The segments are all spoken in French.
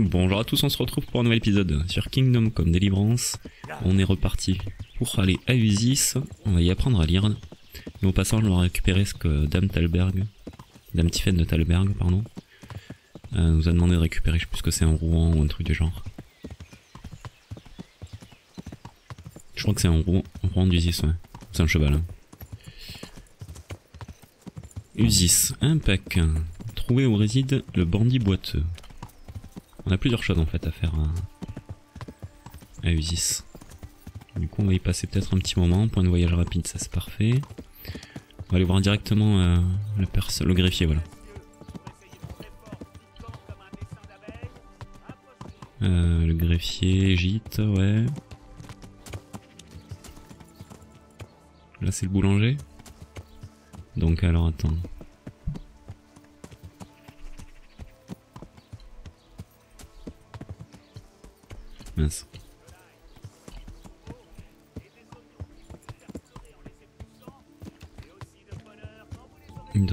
Bonjour à tous, on se retrouve pour un nouvel épisode sur Kingdom Come Deliverance. On est reparti pour aller à Uzis, on va y apprendre à lire. Et au passage, on va récupérer ce que Dame Tiffen de Talberg, pardon, nous a demandé de récupérer. Je sais plus que c'est un Rouen ou un truc de genre. Je crois que c'est un Rouen d'Uzis, ouais. C'est un cheval. Hein. Uzis, impact. Trouver où réside le bandit boiteux. On a plusieurs choses en fait à faire à Uzis. Du coup on va y passer peut-être un petit moment, point de voyage rapide, ça c'est parfait. On va aller voir directement le greffier, voilà. Le greffier, gîte, ouais. Là c'est le boulanger. Donc alors attends. Mince.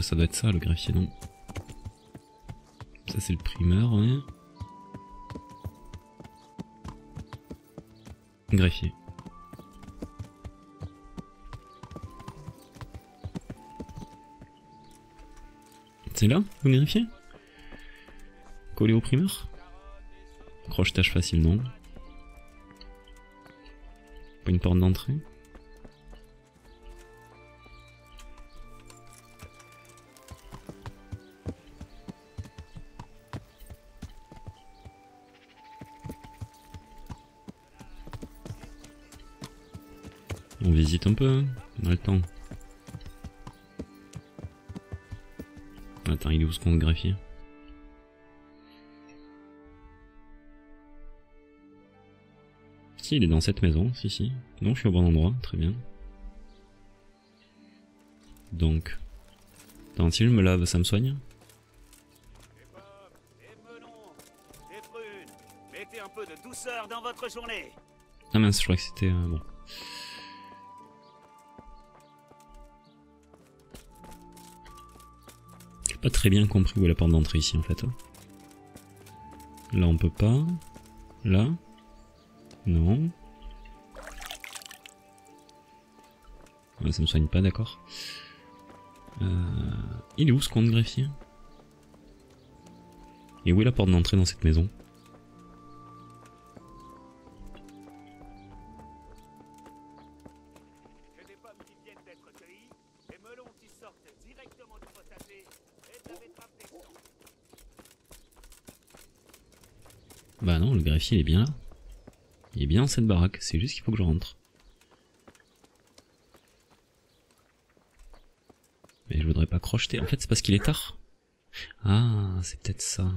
Ça doit être ça le greffier, non? Ça c'est le primeur, ouais. Greffier. C'est là, vous vérifiez? Collé au primeur? Crochetage facile, non? Pas une porte d'entrée. On visite un peu, hein. On a le temps. Attends, il est où ce qu'on greffier? Si, il est dans cette maison, si, si. Non, je suis au bon endroit, très bien. Donc. Attends, si je me lave, ça me soigne? Ah mince, je crois que c'était. Bon. J'ai pas très bien compris où est la porte d'entrée ici en fait. Là, on peut pas. Là. Non. Ça me soigne pas, d'accord. Il est où ce compte greffier? Et où est la porte d'entrée dans cette maison? Bah non, le greffier il est bien là. Il est bien dans cette baraque, c'est juste qu'il faut que je rentre. Mais je voudrais pas crocheter, en fait c'est parce qu'il est tard. Ah, c'est peut-être ça.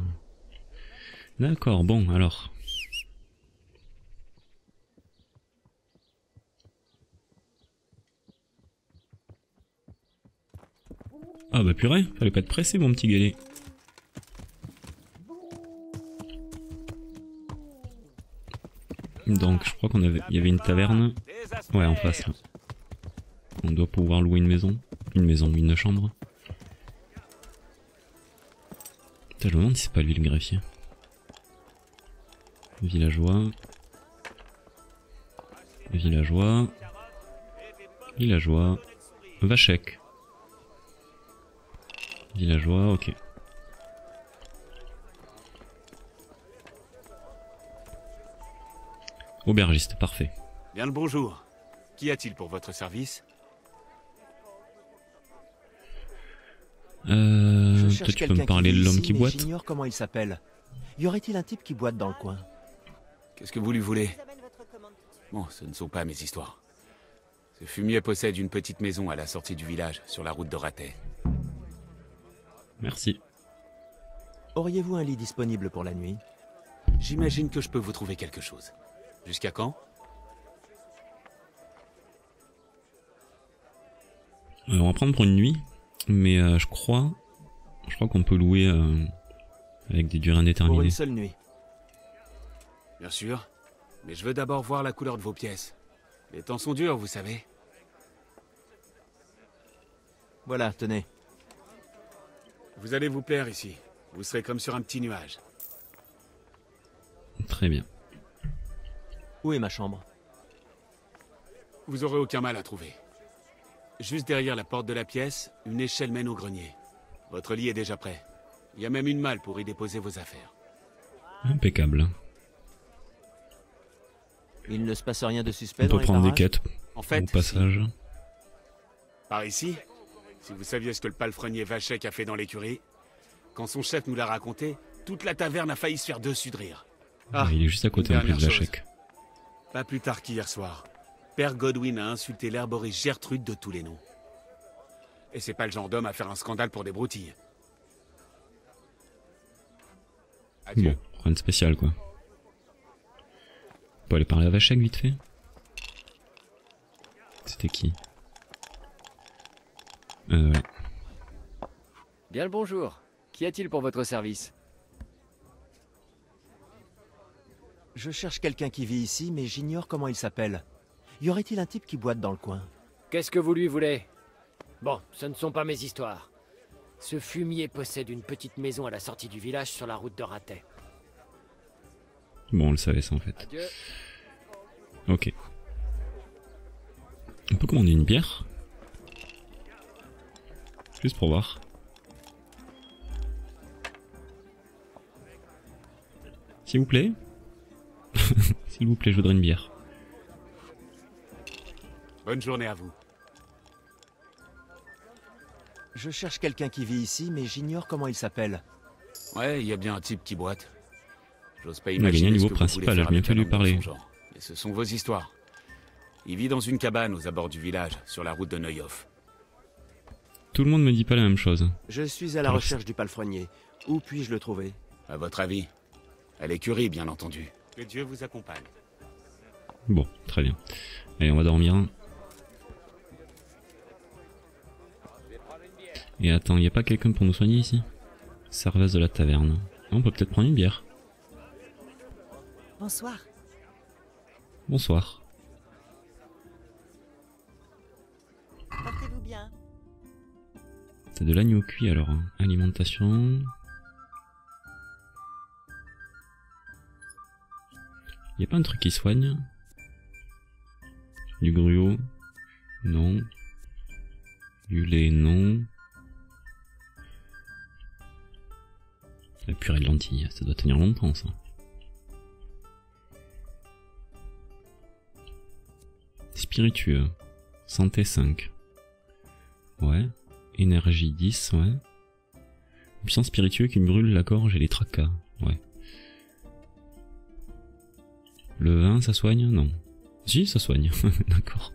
D'accord, bon alors. Ah bah purée, fallait pas te presser mon petit galet. Donc je crois qu'il y avait une taverne, ouais, en face là. On doit pouvoir louer une chambre. Putain, je me demande si c'est pas lui le greffier. Villageois, Vachek. Villageois, ok. Aubergiste, parfait. Bien le bonjour. Qu'y a-t-il pour votre service? Peut-être tu peux me parler de l'homme qui boite. J'ignore comment il s'appelle. Y aurait-il un type qui boite dans le coin? Qu'est-ce que vous lui voulez? Bon, ce ne sont pas mes histoires. Ce fumier possède une petite maison à la sortie du village, sur la route de Ratay. Merci. Auriez-vous un lit disponible pour la nuit? J'imagine que je peux vous trouver quelque chose. Jusqu'à quand? On va prendre pour une nuit, mais je crois qu'on peut louer avec des durées indéterminées. Pour une seule nuit. Bien sûr, mais je veux d'abord voir la couleur de vos pièces. Les temps sont durs, vous savez. Voilà, tenez. Vous allez vous plaire ici. Vous serez comme sur un petit nuage. Très bien. Où est ma chambre? Vous aurez aucun mal à trouver. Juste derrière la porte de la pièce, une échelle mène au grenier. Votre lit est déjà prêt. Il y a même une malle pour y déposer vos affaires. Impeccable. Il ne se passe rien de suspect dans les parages. On peut prendre des quêtes en fait, au passage. Par ici, si vous saviez ce que le palefrenier Vachek a fait dans l'écurie, quand son chef nous l'a raconté, toute la taverne a failli se faire dessus de rire. Ah, il est juste à côté en plus de Vachek. Pas plus tard qu'hier soir, Père Godwin a insulté l'herboriste Gertrude de tous les noms. Et c'est pas le genre d'homme à faire un scandale pour des broutilles. Adieu. Bon, rien de spécial quoi. On peut aller parler à Vachek vite fait. C'était qui? Ouais. Bien le bonjour. Qu'y a-t-il pour votre service? Je cherche quelqu'un qui vit ici, mais j'ignore comment il s'appelle. Y aurait-il un type qui boite dans le coin? Qu'est-ce que vous lui voulez? Bon, ce ne sont pas mes histoires. Ce fumier possède une petite maison à la sortie du village sur la route de Ratay. Bon, on le savait ça en fait. Adieu. Ok. On peut commander une bière? Juste pour voir. S'il vous plaît. S'il vous plaît, je voudrais une bière. Bonne journée à vous. Je cherche quelqu'un qui vit ici, mais j'ignore comment il s'appelle. Ouais, il y a bien un type qui boite. J'ose pas imaginer. Niveau principal, j'ai bien fait lui parler. Et ce sont vos histoires. Il vit dans une cabane aux abords du village, sur la route de Neuhof. Tout le monde me dit pas la même chose. Je suis à la recherche du palefrenier. Où puis-je le trouver? À votre avis? À l'écurie, bien entendu. Que Dieu vous accompagne. Bon, très bien. Allez, on va dormir. Et attends, il n'y a pas quelqu'un pour nous soigner ici? Serveuse de la taverne. On peut peut-être prendre une bière. Bonsoir. Bonsoir. Portez-vous bien. C'est de l'agneau cuit alors. Alimentation. Il n'y a pas un truc qui soigne? Du gruau? Non. Du lait? Non. La purée de lentilles, ça doit tenir longtemps ça. Spiritueux. Santé 5. Ouais. Énergie 10, ouais. Puissance spiritueux qui me brûle la gorge et les tracas, ouais. Le vin, ça soigne? Non. Si, ça soigne, d'accord.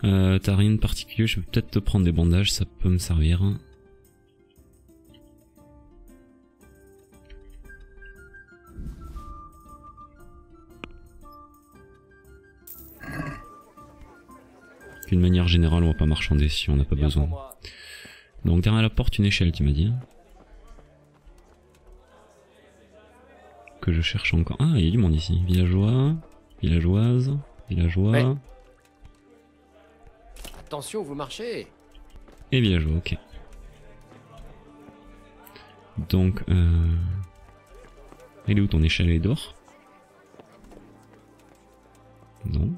T'as rien de particulier, je vais peut-être te prendre des bandages, ça peut me servir. D'une manière générale, on va pas marchander si on n'a pas besoin. Donc derrière la porte, une échelle, tu m'as dit. Que je cherche encore. Ah, il y a du monde ici. Villageois, villageoise, villageois. Ouais. Attention, vous marchez. Et villageois, ok. Donc, elle est où ton échelle? Elle est d'or? Non.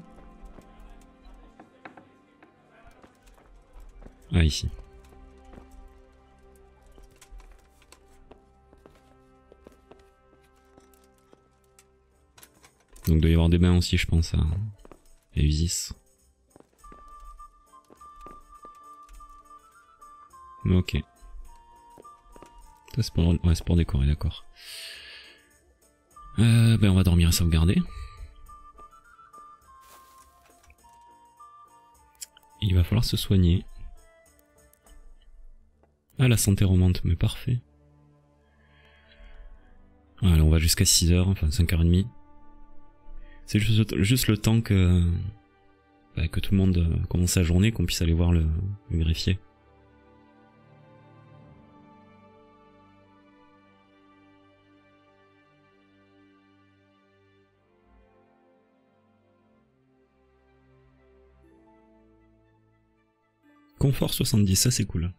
Ah, ici. Donc il doit y avoir des bains aussi, je pense, à Uzis. Ok. Ça c'est pour... Ouais, c'est pour décorer, d'accord. Ben on va dormir et sauvegarder. Il va falloir se soigner. Ah, la santé remonte, mais parfait. Voilà, on va jusqu'à 6h, enfin 5h30. C'est juste le temps que tout le monde commence sa journée, qu'on puisse aller voir le greffier. Confort 70, ça c'est cool.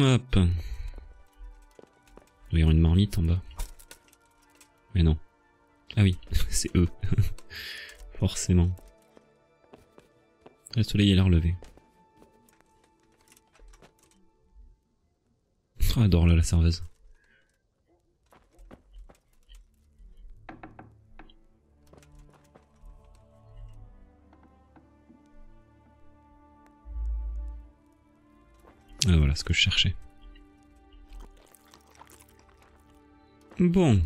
Hop. Il va y avoir une marmite en bas. Mais non. Ah oui, c'est eux. Forcément. Le soleil est là relevé. Oh, adore là la serveuse. Ah voilà ce que je cherchais. Bon.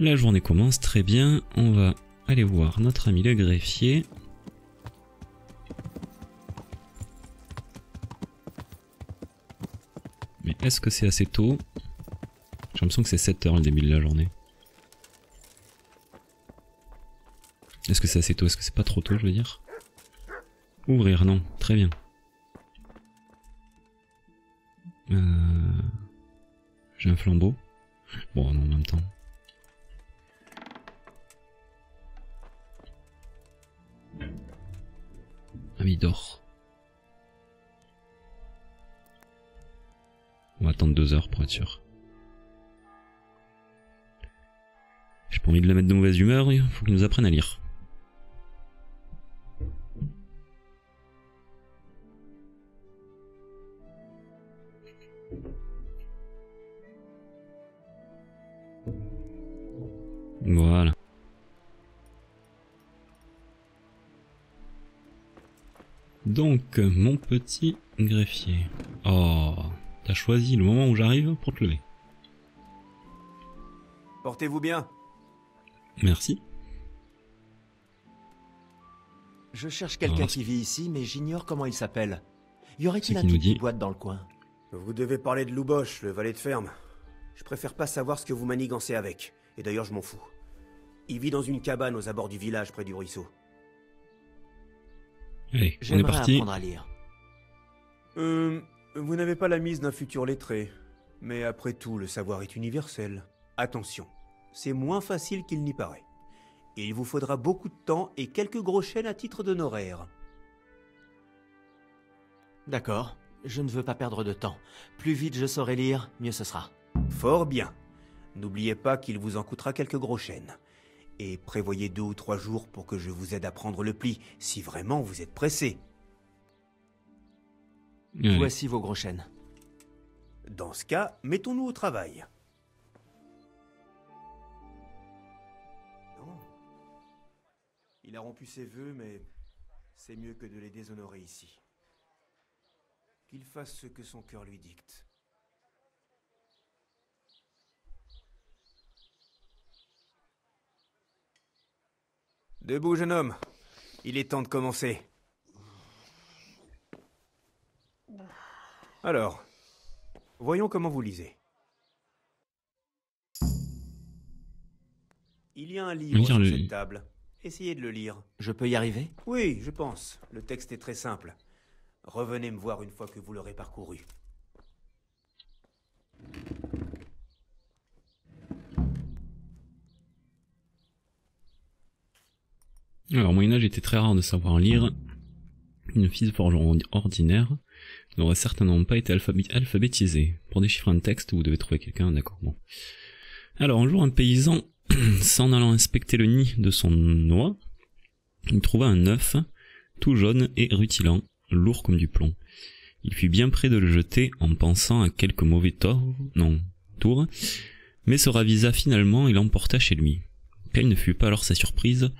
La journée commence très bien. On va aller voir notre ami le greffier. Mais est-ce que c'est assez tôt? J'ai l'impression que c'est 7 h le début de la journée. Est-ce que c'est assez tôt? Est-ce que c'est pas trop tôt, je veux dire? Ouvrir, non. Très bien. J'ai un flambeau. Bon, non, en même temps. Ah, mais il dort. On va attendre 2 heures pour être sûr. J'ai pas envie de le mettre de mauvaise humeur, il faut qu'il nous apprenne à lire. Voilà. Donc, mon petit greffier. Oh, t'as choisi le moment où j'arrive pour te lever. Portez-vous bien. Merci. Je cherche quelqu'un qui vit ici, mais j'ignore comment il s'appelle. Y aurait-il une petite boîte dans le coin? Vous devez parler de Lubosh, le valet de ferme. Je préfère pas savoir ce que vous manigancez avec. Et d'ailleurs, je m'en fous. Il vit dans une cabane aux abords du village, près du ruisseau. Allez, on est parti. J'aimerais apprendre à lire. Vous n'avez pas la mise d'un futur lettré. Mais après tout, le savoir est universel. Attention, c'est moins facile qu'il n'y paraît. Il vous faudra beaucoup de temps et quelques gros chênes à titre d'honoraire. D'accord, je ne veux pas perdre de temps. Plus vite je saurai lire, mieux ce sera. Fort bien. N'oubliez pas qu'il vous en coûtera quelques gros chênes. Et prévoyez 2 ou 3 jours pour que je vous aide à prendre le pli, si vraiment vous êtes pressé. Oui. Voici vos gros chênes. Dans ce cas, mettons-nous au travail. Non. Il a rompu ses vœux, mais c'est mieux que de les déshonorer ici. Qu'il fasse ce que son cœur lui dicte. Debout, jeune homme. Il est temps de commencer. Alors, voyons comment vous lisez. Il y a un livre sur cette table. Essayez de le lire. Je peux y arriver? Oui, je pense. Le texte est très simple. Revenez me voir une fois que vous l'aurez parcouru. Alors, au Moyen-Âge, il était très rare de savoir lire. Une fille forgeron ordinaire n'aurait certainement pas été alphabétisée. Pour déchiffrer un texte, vous devez trouver quelqu'un, d'accord, bon. Alors, un jour, un paysan, s'en allant inspecter le nid de son noix, il trouva un œuf, tout jaune et rutilant, lourd comme du plomb. Il fut bien près de le jeter en pensant à quelques mauvais tours, mais se ravisa finalement et l'emporta chez lui. Quelle ne fut pas alors sa surprise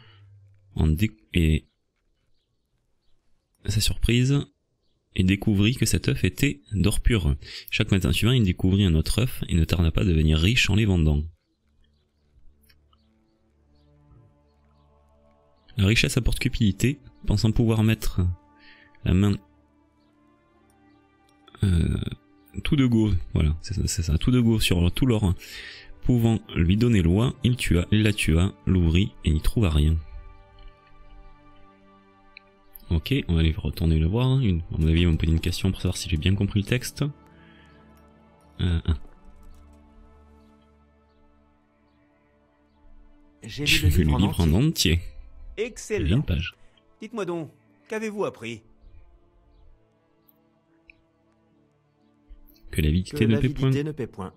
et découvrit que cet œuf était d'or pur. Chaque matin suivant, il découvrit un autre œuf et ne tarda pas à devenir riche en les vendant. La richesse apporte cupidité, pensant pouvoir mettre la main tout de go, voilà, c'est ça, tout de go sur tout l'or, pouvant lui donner loi, il la tua, l'ouvrit et n'y trouva rien. Ok, on va aller retourner le voir. À mon avis, ils vont me poser une question pour savoir si j'ai bien compris le texte. J'ai lu le livre en entier. Excellent. Dites-moi donc, qu'avez-vous appris? Que l'avidité ne paie point.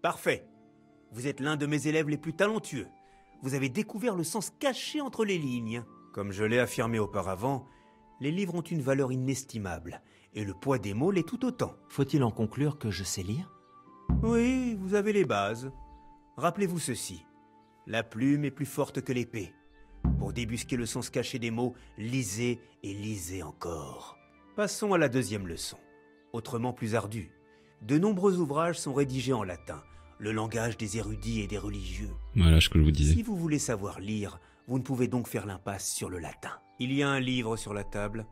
Parfait. Vous êtes l'un de mes élèves les plus talentueux. Vous avez découvert le sens caché entre les lignes. Comme je l'ai affirmé auparavant, les livres ont une valeur inestimable, et le poids des mots l'est tout autant. Faut-il en conclure que je sais lire? Oui, vous avez les bases. Rappelez-vous ceci. La plume est plus forte que l'épée. Pour débusquer le sens caché des mots, lisez et lisez encore. Passons à la deuxième leçon, autrement plus ardue. De nombreux ouvrages sont rédigés en latin, le langage des érudits et des religieux. Voilà ce que je vous disais. Si vous voulez savoir lire, vous ne pouvez donc faire l'impasse sur le latin. Il y a un livre sur la table.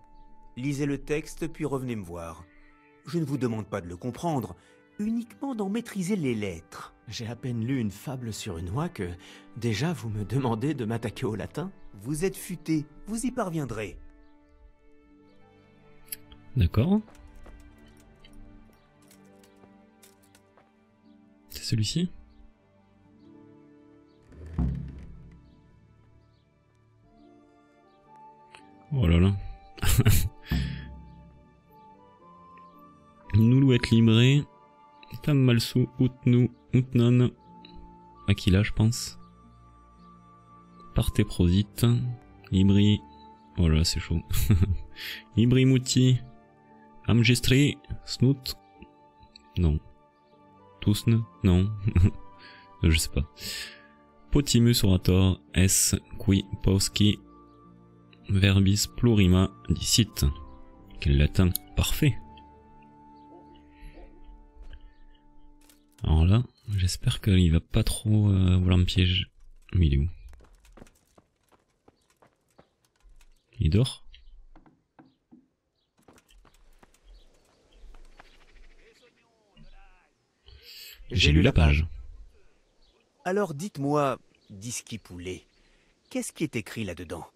Lisez le texte, puis revenez me voir. Je ne vous demande pas de le comprendre, uniquement d'en maîtriser les lettres. J'ai à peine lu une fable sur une oie que, déjà, vous me demandez de m'attaquer au latin. Vous êtes futé, vous y parviendrez. D'accord. C'est celui-ci? Oh là là. Nous être libré. Tam malsou, outnou, outnon. Aquila, je pense. Partez prosite. Libri. Oh là, c'est chaud. Libri mouti. Amgestri. Snout. Non. Tousne. Non. Je sais pas. Potimus orator. S. Qui. Poski. Verbis plurima. Dicit. Quel latin parfait. Alors là, j'espère qu'il va pas trop vouloir me piéger. Mais il est où? Il dort? J'ai lu la page. Alors dites-moi, disqui poulet, qu'est-ce qui est écrit là-dedans?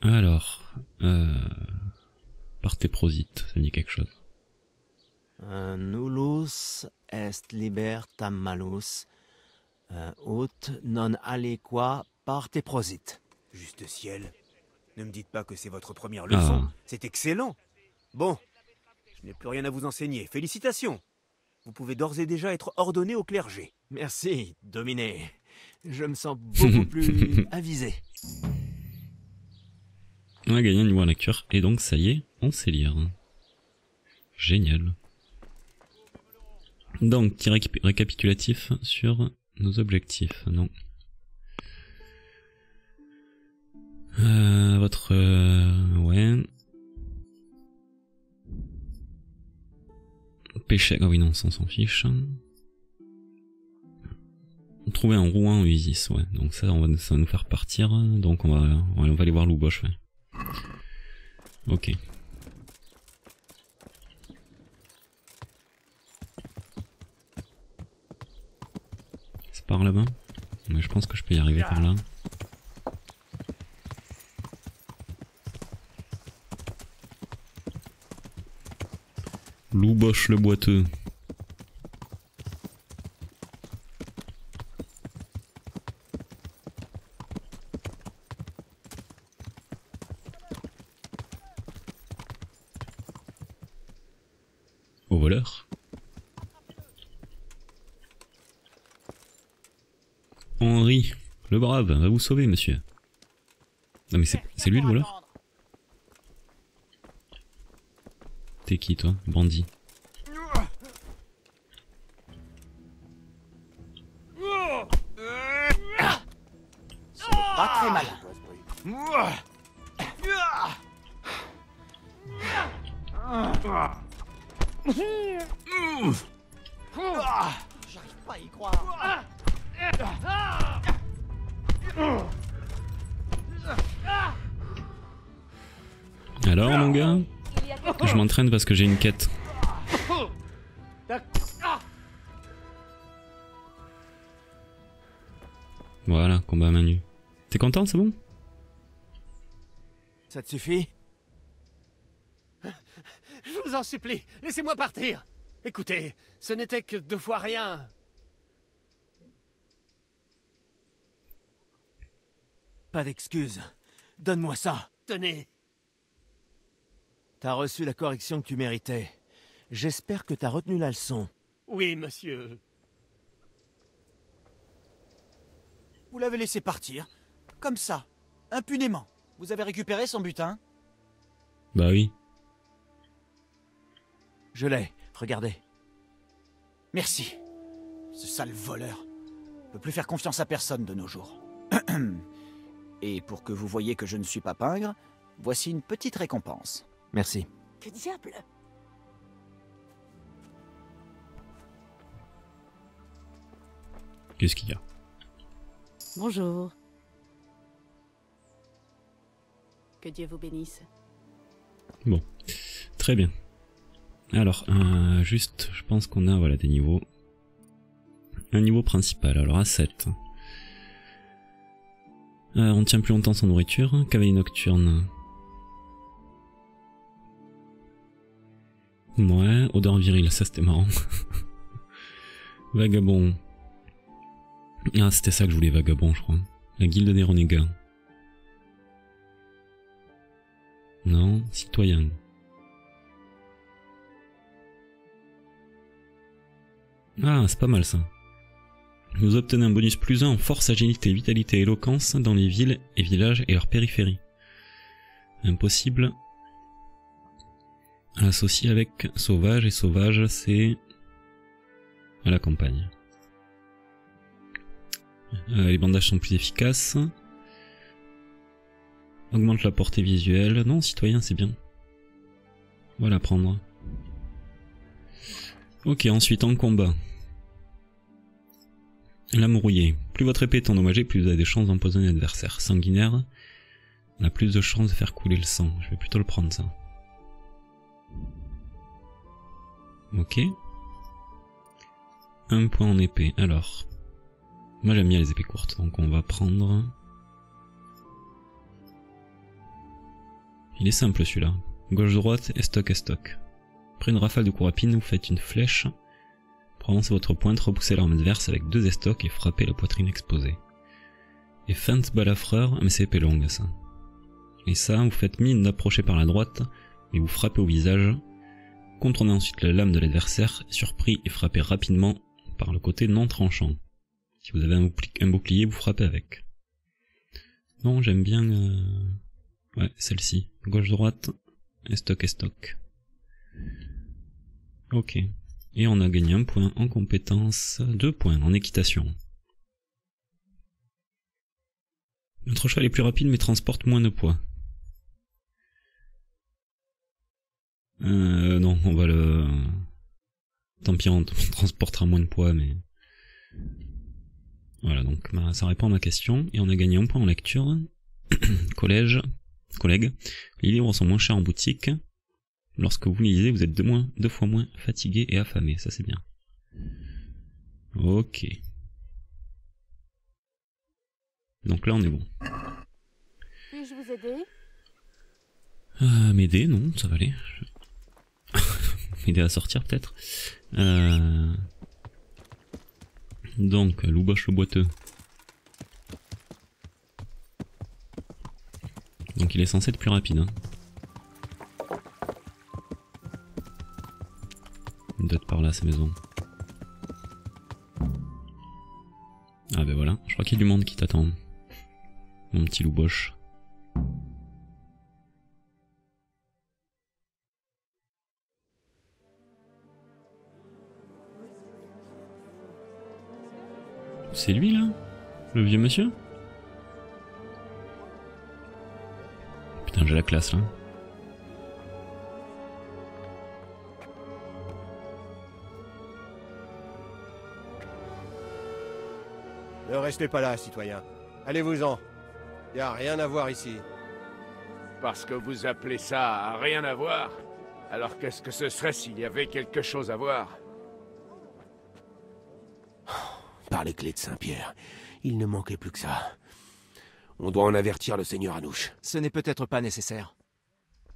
Alors, partez prosite, ça me dit quelque chose. Nullus est liber tam malus, ut non aliqua parte prosit. Juste ciel, ne me dites pas que c'est votre première leçon, c'est excellent. Bon, je n'ai plus rien à vous enseigner, félicitations. Vous pouvez d'ores et déjà être ordonné au clergé. Merci, dominé, je me sens beaucoup plus avisé. On a gagné un niveau en lecture, et donc ça y est, on sait lire. Génial. Donc, petit récapitulatif sur nos objectifs. Non. Votre... ouais. Pêcher... Ah oui, non, ça on s'en fiche. Trouver un Rouin ou Uzis, ouais. Donc ça, ça va nous faire partir. Donc on va aller voir Lubosh, ouais. Ok. Par là-bas, mais je pense que je peux y arriver par là. Lubosh le boiteux. Au voleur. Henri, le brave, va vous sauver, monsieur. Non mais c'est lui le voleur? T'es qui toi, bandit? Ce n'est pas très mal. J'arrive pas à y croire. Alors mon gars, je m'entraîne parce que j'ai une quête. Voilà, combat à main nue. T'es content, c'est bon? Ça te suffit? Je vous en supplie, laissez-moi partir. Écoutez, ce n'était que 2 fois rien. Pas d'excuses. Donne-moi ça. Tenez. T'as reçu la correction que tu méritais. J'espère que t'as retenu la leçon. Oui, monsieur. Vous l'avez laissé partir, comme ça, impunément. Vous avez récupéré son butin? Bah oui. Je l'ai, regardez. Merci. Ce sale voleur. Je ne peux plus faire confiance à personne de nos jours. Et pour que vous voyez que je ne suis pas pingre, voici une petite récompense. Merci. Que diable! Qu'est-ce qu'il y a? Bonjour. Que Dieu vous bénisse. Bon, très bien. Alors, juste, je pense qu'on a voilà, des niveaux. Un niveau principal, alors A7. On tient plus longtemps sans nourriture. Cavalier nocturne. Ouais, odeur virile, ça c'était marrant. Vagabond. Ah, c'était ça que je voulais, vagabond, je crois. La guilde des renégats. Non, citoyen. Ah, c'est pas mal ça. Vous obtenez un bonus +1 en force, agilité, vitalité et éloquence dans les villes et villages et leurs périphéries. Impossible à associer avec sauvage, et sauvage c'est à la campagne. Les bandages sont plus efficaces. Augmente la portée visuelle. Non, citoyen, c'est bien. On va la prendre. Ok, ensuite en combat. Lame rouillée. Plus votre épée est endommagée, plus vous avez des chances d'empoisonner l'adversaire. Sanguinaire. On a plus de chances de faire couler le sang. Je vais plutôt le prendre, ça. Ok. Un point en épée. Alors. Moi j'aime bien les épées courtes, donc on va prendre... Il est simple celui-là. Gauche-droite, estoc-estoc. Après une rafale de coups rapides, vous faites une flèche. Prononcez votre pointe, repoussez l'arme adverse avec 2 estocs et frappez la poitrine exposée. Et feinte balafreur, mais c'est épée longue ça. Et ça, vous faites mine d'approcher par la droite, mais vous frappez au visage. Contournez ensuite la lame de l'adversaire, surpris et frappez rapidement par le côté non tranchant. Si vous avez un bouclier, vous frappez avec. Non, j'aime bien... Ouais, celle-ci. Gauche-droite, estoc-estoc. Ok. Et on a gagné un point en compétence, 2 points en équitation. Notre cheval est plus rapide mais transporte moins de poids. Non, on va le... Tant pis, on transportera moins de poids, mais... Voilà, donc ça répond à ma question. Et on a gagné un point en lecture. Collègues, les livres sont moins chers en boutique. Lorsque vous lisez, vous êtes deux fois moins fatigué et affamé. Ça, c'est bien. Ok. Donc là, on est bon. Puis-je vous aider? M'aider, non, ça va aller. M'aider à sortir, peut-être. Donc, Lubosh le boiteux. Donc il est censé être plus rapide. Hein. Il doit être par là, ces maisons. Ah ben voilà, je crois qu'il y a du monde qui t'attend. Mon petit Lubosh. C'est lui là? Le vieux monsieur? Putain, j'ai la classe là. Ne restez pas là, citoyen. Allez-vous-en. Y a rien à voir ici. Parce que vous appelez ça rien à voir? Alors qu'est-ce que ce serait s'il y avait quelque chose à voir? Par les clés de Saint-Pierre, il ne manquait plus que ça. On doit en avertir le seigneur Anouche. Ce n'est peut-être pas nécessaire.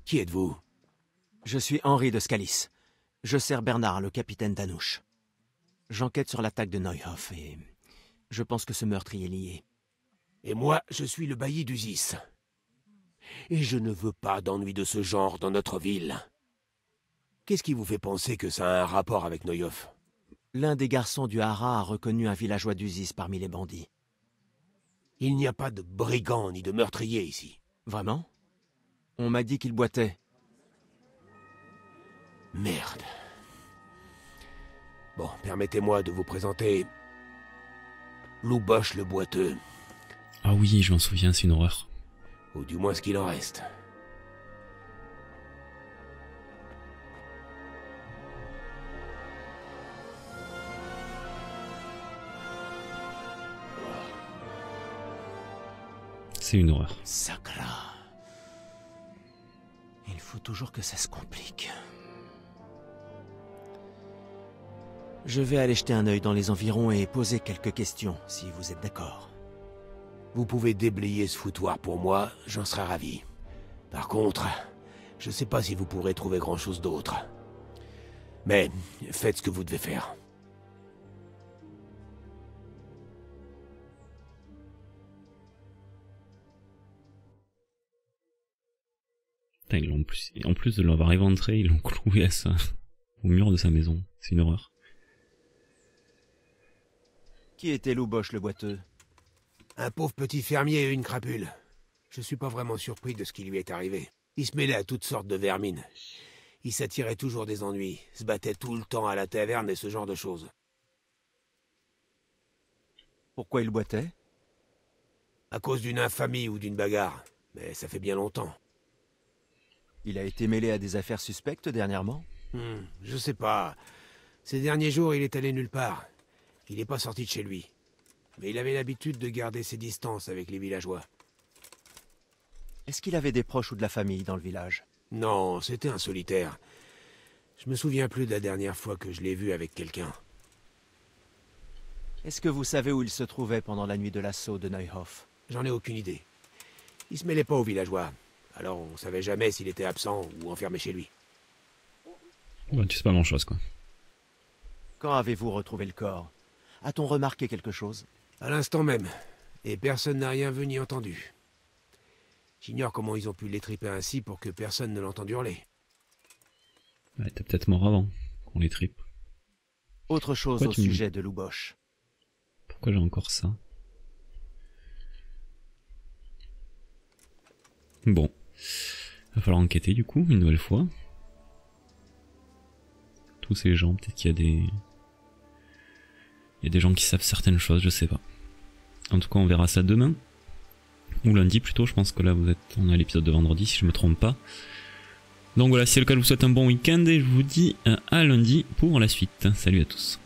Qui êtes-vous? Je suis Henri de Scalis. Je sers Bernard, le capitaine d'Anouche. J'enquête sur l'attaque de Neuhoff et... je pense que ce meurtre y est lié. Et moi, je suis le bailli d'Uzis. et je ne veux pas d'ennuis de ce genre dans notre ville. Qu'est-ce qui vous fait penser que ça a un rapport avec Neuhoff? L'un des garçons du Hara a reconnu un villageois d'Uzis parmi les bandits. Il n'y a pas de brigands ni de meurtriers ici. Vraiment? On m'a dit qu'il boitait. Merde. Bon, permettez-moi de vous présenter... Lubosh le boiteux. Ah oui, je m'en souviens, c'est une horreur. Ou du moins ce qu'il en reste. C'est une horreur. Sacra. Il faut toujours que ça se complique. Je vais aller jeter un œil dans les environs et poser quelques questions, si vous êtes d'accord. Vous pouvez déblayer ce foutoir pour moi, j'en serai ravi. Par contre, je sais pas si vous pourrez trouver grand-chose d'autre. Mais faites ce que vous devez faire. Ils l'ont plus... En plus de l'avoir éventré, ils l'ont cloué à ça, au mur de sa maison. C'est une horreur. Qui était Lubosh le boiteux? Un pauvre petit fermier et une crapule. Je suis pas vraiment surpris de ce qui lui est arrivé. Il se mêlait à toutes sortes de vermines. Il s'attirait toujours des ennuis, se battait tout le temps à la taverne et ce genre de choses. Pourquoi il boitait? À cause d'une infamie ou d'une bagarre. Mais ça fait bien longtemps. Il a été mêlé à des affaires suspectes dernièrement? Je sais pas. Ces derniers jours, il est allé nulle part. Il n'est pas sorti de chez lui. Mais il avait l'habitude de garder ses distances avec les villageois. Est-ce qu'il avait des proches ou de la famille dans le village? Non, c'était un solitaire. Je me souviens plus de la dernière fois que je l'ai vu avec quelqu'un. Est-ce que vous savez où il se trouvait pendant la nuit de l'assaut de Neuhoff? J'en ai aucune idée. Il se mêlait pas aux villageois. Alors on savait jamais s'il était absent ou enfermé chez lui. Ouais, tu sais pas grand-chose, quoi. Quand avez-vous retrouvé le corps? A-t-on remarqué quelque chose? À l'instant même, et personne n'a rien vu ni entendu. J'ignore comment ils ont pu l'étriper ainsi pour que personne ne l'entende hurler. Ouais, t'es peut-être mort avant qu'on l'étripe. Autre chose au sujet de Lubosh. Pourquoi j'ai encore ça? Bon, va falloir enquêter du coup, une nouvelle fois. Tous ces gens, peut-être qu'il y a des... Il y a des gens qui savent certaines choses, je sais pas. En tout cas, on verra ça demain. Ou lundi plutôt, je pense que là, vous êtes... on est à l'épisode de vendredi, si je me trompe pas. Donc voilà, si c'est le cas, je vous souhaite un bon week-end et je vous dis à lundi pour la suite. Salut à tous.